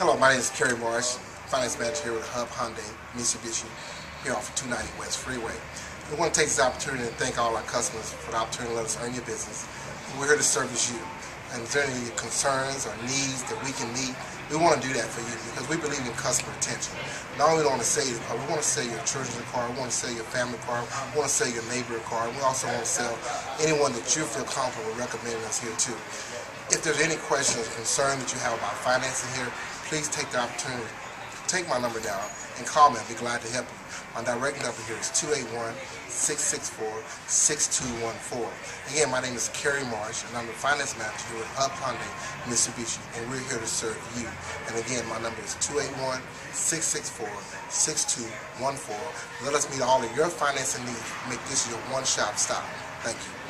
Hello, my name is Kerry Marsh, Finance Manager here with Hub Hyundai Mitsubishi here off of 290 West Freeway. We want to take this opportunity to thank all our customers for the opportunity to let us earn your business. We're here to service you. And if there are any concerns or needs that we can meet, we want to do that for you because we believe in customer attention. Not only do we want to sell your car, we want to sell your children's car, we want to sell your family car, we want to sell your neighbor car, and we also want to sell anyone that you feel comfortable recommending us here too. If there's any questions or concerns that you have about financing here, please take the opportunity to take my number down and call me. I'll be glad to help you. My direct number here is 281-664-6214. Again, my name is Kerry Marsh, and I'm the Finance Manager here at Hub Hyundai Mitsubishi, and we're here to serve you. And again, my number is 281-664-6214. Let us meet all of your financing needs. Make this your one-stop stop. Thank you.